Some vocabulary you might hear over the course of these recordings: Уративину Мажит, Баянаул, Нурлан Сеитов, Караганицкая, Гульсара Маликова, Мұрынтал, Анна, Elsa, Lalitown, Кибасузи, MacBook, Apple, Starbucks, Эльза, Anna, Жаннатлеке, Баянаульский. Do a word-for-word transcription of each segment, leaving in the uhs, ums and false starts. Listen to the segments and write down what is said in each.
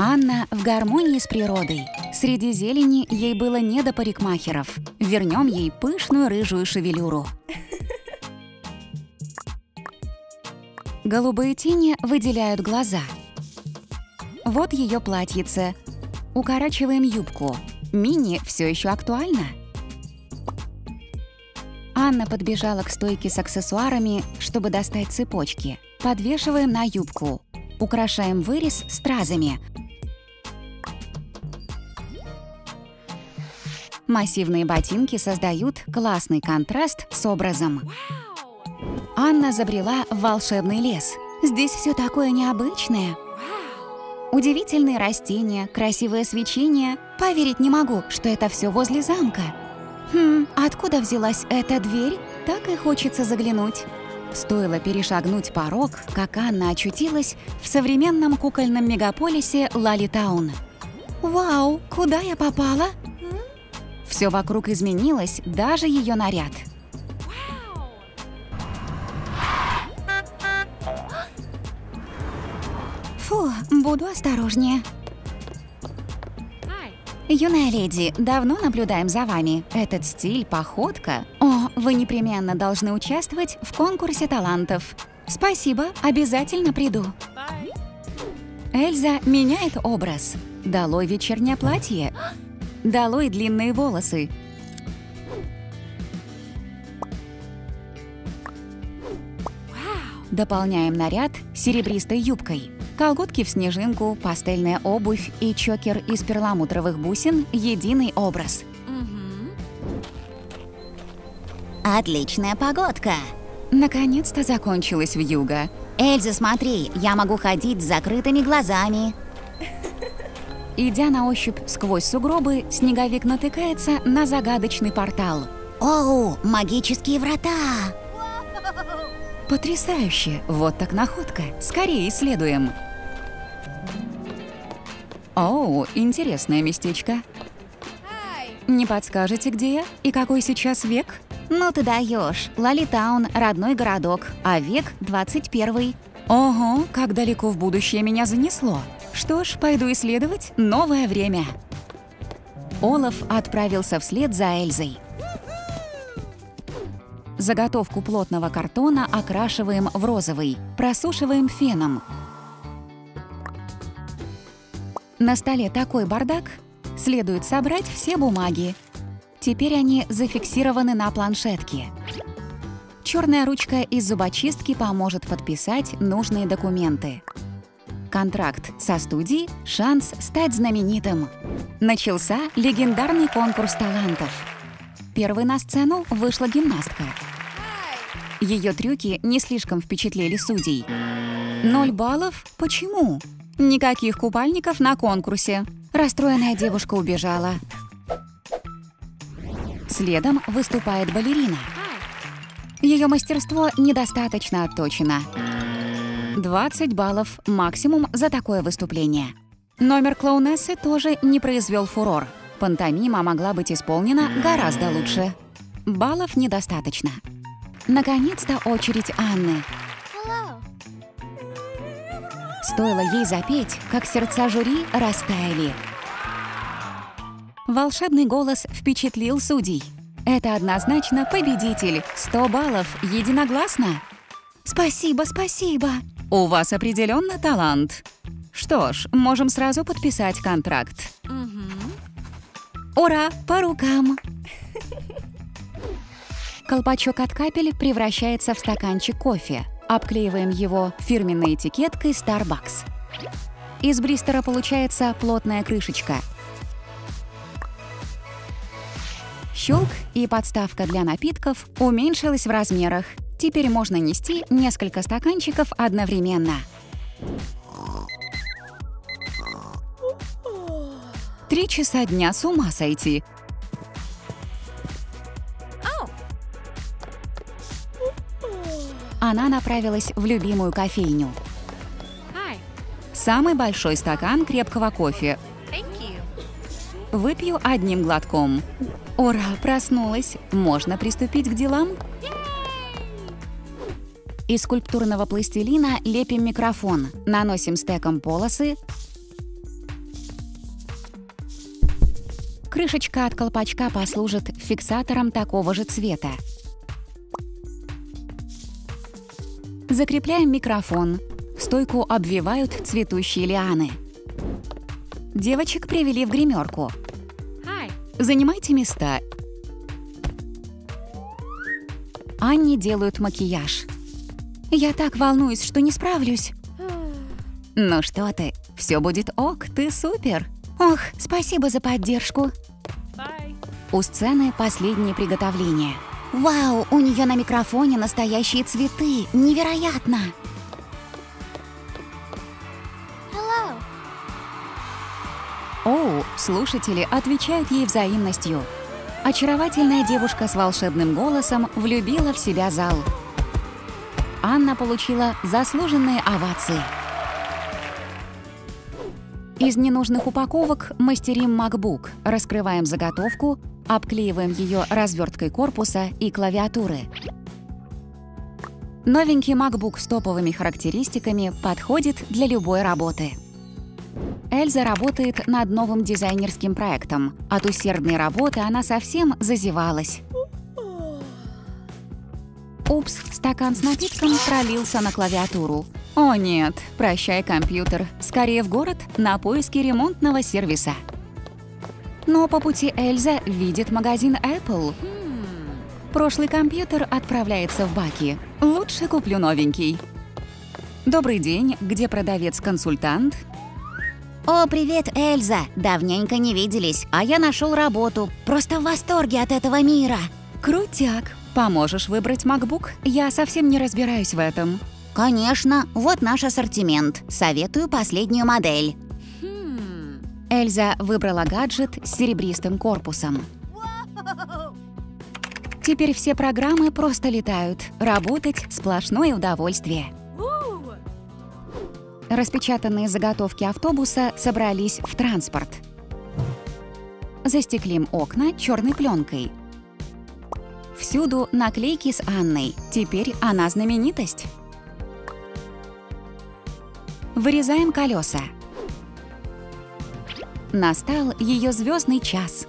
Анна в гармонии с природой. Среди зелени ей было не до парикмахеров. Вернем ей пышную рыжую шевелюру. Голубые тени выделяют глаза. Вот ее платьице. Укорачиваем юбку. Мини все еще актуально. Анна подбежала к стойке с аксессуарами, чтобы достать цепочки. Подвешиваем на юбку. Украшаем вырез стразами. Массивные ботинки создают классный контраст с образом. Анна забрела в волшебный лес. Здесь все такое необычное. Удивительные растения, красивое свечение. Поверить не могу, что это все возле замка. Хм, откуда взялась эта дверь? Так и хочется заглянуть. Стоило перешагнуть порог, как Анна очутилась в современном кукольном мегаполисе Lalitown. Вау, куда я попала? Все вокруг изменилось, даже ее наряд. Фу, буду осторожнее. Юная леди, давно наблюдаем за вами. Этот стиль, походка. О, вы непременно должны участвовать в конкурсе талантов. Спасибо, обязательно приду. Bye. Эльза меняет образ. Долой вечернее платье. Долой длинные волосы. Wow. Дополняем наряд серебристой юбкой. Колготки в снежинку, пастельная обувь и чокер из перламутровых бусин – единый образ. Угу. Отличная погодка! Наконец-то закончилась вьюга. Эльза, смотри, я могу ходить с закрытыми глазами. Идя на ощупь сквозь сугробы, снеговик натыкается на загадочный портал. Оу, магические врата! Потрясающе! Вот так находка! Скорее исследуем! Оу, интересное местечко. Не подскажете, где я и какой сейчас век? Ну ты даешь. Lalitown — родной городок, а век двадцать первый. Ого, как далеко в будущее меня занесло. Что ж, пойду исследовать новое время. Олаф отправился вслед за Эльзой. Заготовку плотного картона окрашиваем в розовый, просушиваем феном. На столе такой бардак, следует собрать все бумаги. Теперь они зафиксированы на планшетке. Черная ручка из зубочистки поможет подписать нужные документы. Контракт со студией – шанс стать знаменитым. Начался легендарный конкурс талантов. Первой на сцену вышла гимнастка. Ее трюки не слишком впечатлили судей. Ноль баллов? Почему? Никаких купальников на конкурсе. Расстроенная девушка убежала. Следом выступает балерина. Ее мастерство недостаточно отточено. двадцать баллов максимум за такое выступление. Номер клоунессы тоже не произвел фурор. Пантомима могла быть исполнена гораздо лучше. Баллов недостаточно. Наконец-то очередь Анны. Hello. Стоило ей запеть, как сердца жюри растаяли. Волшебный голос впечатлил судей. Это однозначно победитель. сто баллов единогласно. Спасибо, спасибо. У вас определенно талант. Что ж, можем сразу подписать контракт. Ура, по рукам! Колпачок от капель превращается в стаканчик кофе. Обклеиваем его фирменной этикеткой Starbucks. Из бристера получается плотная крышечка. Щелк, и подставка для напитков уменьшилась в размерах. Теперь можно нести несколько стаканчиков одновременно. Три часа дня, с ума сойти. Она направилась в любимую кофейню. Самый большой стакан крепкого кофе. Выпью одним глотком. Ура, проснулась. Можно приступить к делам? Из скульптурного пластилина лепим микрофон, наносим стеком полосы. Крышечка от колпачка послужит фиксатором такого же цвета. Закрепляем микрофон. Стойку обвивают цветущие лианы. Девочек привели в гримерку. Занимайте места. Анне делают макияж. Я так волнуюсь, что не справлюсь. Ну что ты, все будет ок, ты супер. Ох, спасибо за поддержку. Bye. У сцены последние приготовления. Вау, у нее на микрофоне настоящие цветы. Невероятно. Hello. Оу, слушатели отвечают ей взаимностью. Очаровательная девушка с волшебным голосом влюбила в себя зал. Анна получила заслуженные овации. Из ненужных упаковок мастерим MacBook, раскрываем заготовку, обклеиваем ее разверткой корпуса и клавиатуры. Новенький MacBook с топовыми характеристиками подходит для любой работы. Эльза работает над новым дизайнерским проектом. От усердной работы она совсем зазевалась. Упс, стакан с напитком пролился на клавиатуру. О нет, прощай, компьютер. Скорее в город на поиски ремонтного сервиса. Но по пути Эльза видит магазин Apple. Прошлый компьютер отправляется в баки. Лучше куплю новенький. Добрый день, где продавец-консультант? О, привет, Эльза. Давненько не виделись, а я нашел работу. Просто в восторге от этого мира. Крутяк. Поможешь выбрать MacBook? Я совсем не разбираюсь в этом. Конечно, вот наш ассортимент. Советую последнюю модель. Хм. Эльза выбрала гаджет с серебристым корпусом. Wow. Теперь все программы просто летают. Работать – сплошное удовольствие. Ooh. Распечатанные заготовки автобуса собрались в транспорт. Застеклим окна черной пленкой. Всюду наклейки с Анной. Теперь она знаменитость. Вырезаем колеса. Настал ее звездный час.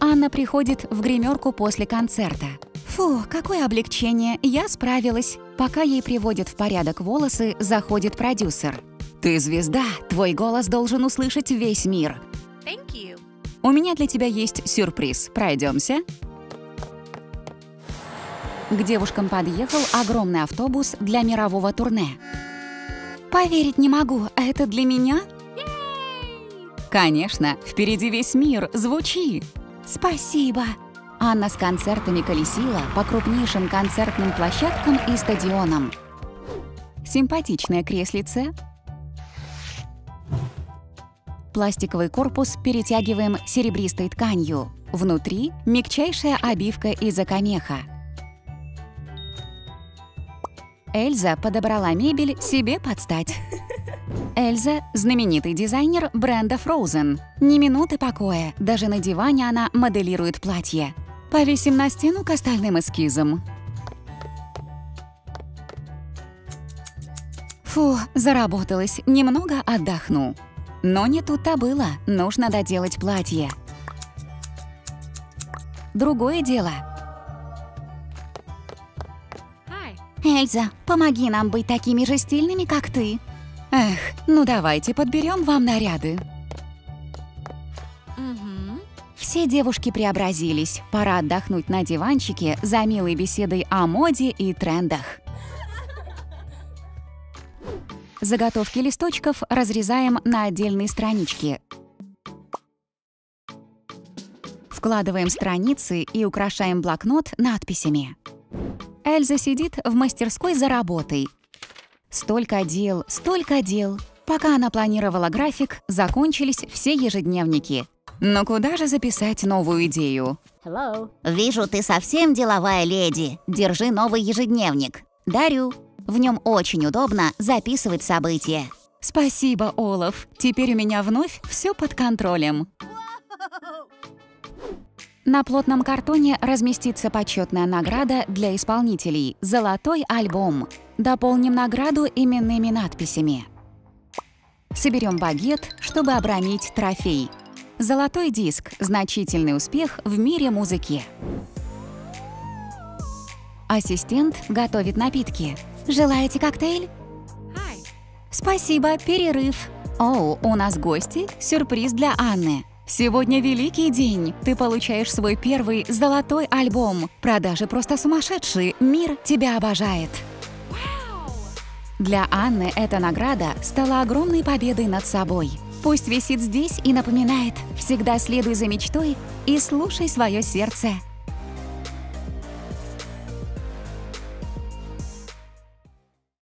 Анна приходит в гримерку после концерта. Фу, какое облегчение, я справилась. Пока ей приводят в порядок волосы, заходит продюсер. Ты звезда, твой голос должен услышать весь мир. Thank you. У меня для тебя есть сюрприз, пройдемся. К девушкам подъехал огромный автобус для мирового турне. Поверить не могу, а это для меня? Конечно, впереди весь мир, звучи! Спасибо! Анна с концертами колесила по крупнейшим концертным площадкам и стадионам. Симпатичное креслице. Пластиковый корпус перетягиваем серебристой тканью. Внутри мягчайшая обивка из окамеха. Эльза подобрала мебель себе под стать. Эльза – знаменитый дизайнер бренда Frozen. Ни минуты покоя, даже на диване она моделирует платье. Повесим на стену к остальным эскизам. Фу, заработалась, немного отдохну. Но не тут-то было, нужно доделать платье. Другое дело. Эльза, помоги нам быть такими же стильными, как ты. Эх, ну давайте подберем вам наряды. Угу. Все девушки преобразились. Пора отдохнуть на диванчике за милой беседой о моде и трендах. Заготовки листочков разрезаем на отдельные странички. Вкладываем страницы и украшаем блокнот надписями. Эльза сидит в мастерской за работой. Столько дел, столько дел. Пока она планировала график, закончились все ежедневники. Но куда же записать новую идею? Hello. Вижу, ты совсем деловая леди. Держи новый ежедневник. Дарю. В нем очень удобно записывать события. Спасибо, Олаф. Теперь у меня вновь все под контролем. На плотном картоне разместится почетная награда для исполнителей – золотой альбом. Дополним награду именными надписями. Соберем багет, чтобы обрамить трофей. Золотой диск – значительный успех в мире музыки. Ассистент готовит напитки. Желаете коктейль? Hi. Спасибо, перерыв. Оу, у нас гости, сюрприз для Анны. Сегодня великий день. Ты получаешь свой первый золотой альбом. Продажи просто сумасшедшие. Мир тебя обожает. Wow. Для Анны эта награда стала огромной победой над собой. Пусть висит здесь и напоминает: всегда следуй за мечтой и слушай свое сердце.